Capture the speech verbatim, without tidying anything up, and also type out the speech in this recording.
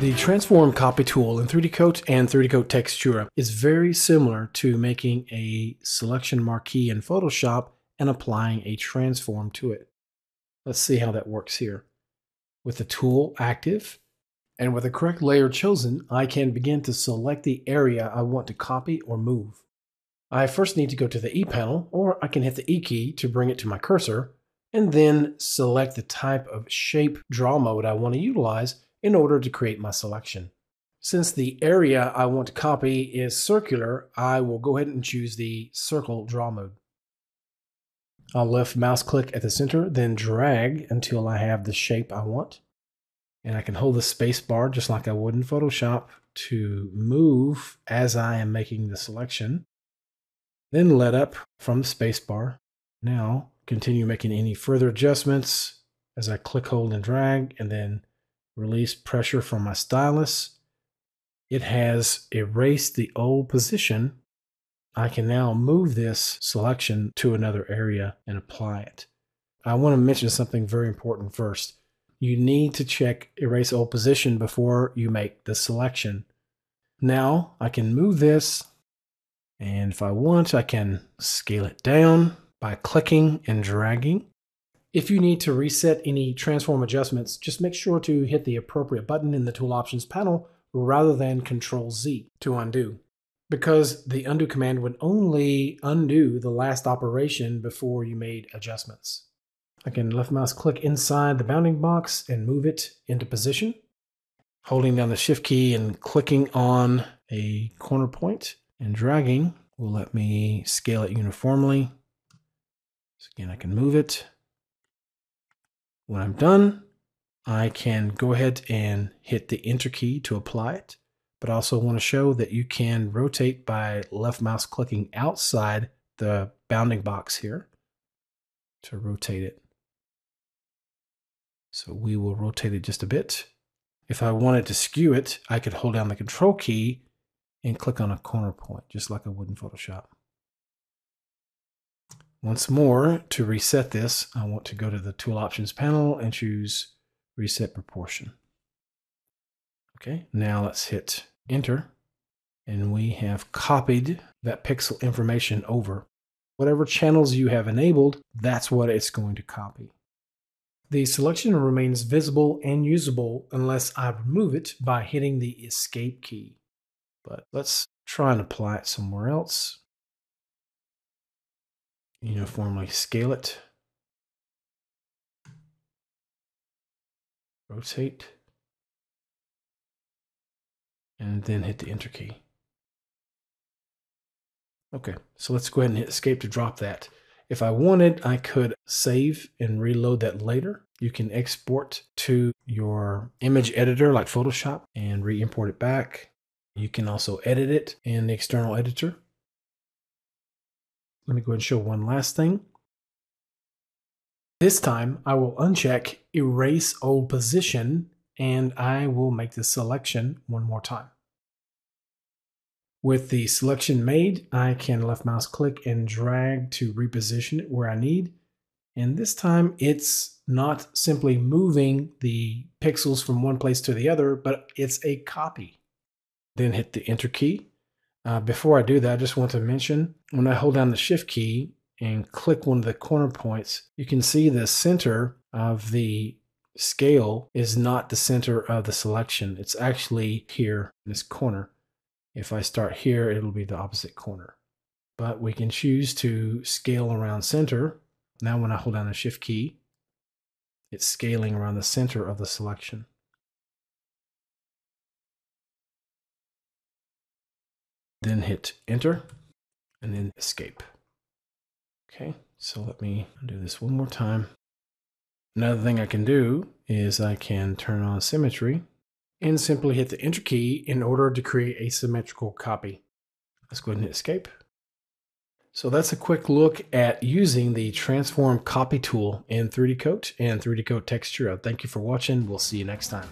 The Transform Copy Tool in three D Coat and three D Coat Textura is very similar to making a selection marquee in Photoshop and applying a transform to it. Let's see how that works here. With the tool active and with the correct layer chosen, I can begin to select the area I want to copy or move. I first need to go to the E panel, or I can hit the E key to bring it to my cursor, and then select the type of shape draw mode I want to utilize in order to create my selection. Since the area I want to copy is circular, I will go ahead and choose the circle draw mode. I'll left mouse click at the center, then drag until I have the shape I want. And I can hold the space bar just like I would in Photoshop to move as I am making the selection. Then let up from the space bar. Now continue making any further adjustments as I click, hold, and drag, and then release pressure from my stylus. It has erased the old position. I can now move this selection to another area and apply it. I want to mention something very important first. You need to check erase old position before you make the selection. Now I can move this, and if I want, I can scale it down by clicking and dragging. If you need to reset any transform adjustments, just make sure to hit the appropriate button in the Tool Options panel rather than Control Z to undo, because the undo command would only undo the last operation before you made adjustments. I can left mouse click inside the bounding box and move it into position, holding down the Shift key and clicking on a corner point, and dragging will let me scale it uniformly. So again, I can move it. When I'm done, I can go ahead and hit the Enter key to apply it, but I also want to show that you can rotate by left mouse clicking outside the bounding box here to rotate it. So we will rotate it just a bit. If I wanted to skew it, I could hold down the Control key and click on a corner point, just like I would in Photoshop. Once more, to reset this, I want to go to the Tool Options panel and choose Reset Proportion. Okay, now let's hit Enter, and we have copied that pixel information over. Whatever channels you have enabled, that's what it's going to copy. The selection remains visible and usable unless I remove it by hitting the Escape key. But let's try and apply it somewhere else. Uniformly scale it, rotate, and then hit the Enter key. Okay, so let's go ahead and hit Escape to drop that. If I wanted, I could save and reload that later. You can export to your image editor like Photoshop and re-import it back. You can also edit it in the external editor. Let me go ahead and show one last thing. This time I will uncheck Erase Old Position, and I will make the selection one more time. With the selection made, I can left mouse click and drag to reposition it where I need. And this time it's not simply moving the pixels from one place to the other, but it's a copy. Then hit the Enter key. Uh, before I do that, I just want to mention, when I hold down the Shift key and click one of the corner points, you can see the center of the scale is not the center of the selection. It's actually here in this corner. If I start here, it'll be the opposite corner. But we can choose to scale around center. Now when I hold down the Shift key, it's scaling around the center of the selection. Then hit Enter and then Escape. Okay, so let me do this one more time. Another thing I can do is I can turn on symmetry and simply hit the Enter key in order to create a symmetrical copy. Let's go ahead and hit Escape. So that's a quick look at using the Transform Copy Tool in three D Coat and three D Coat Textura. Thank you for watching. We'll see you next time.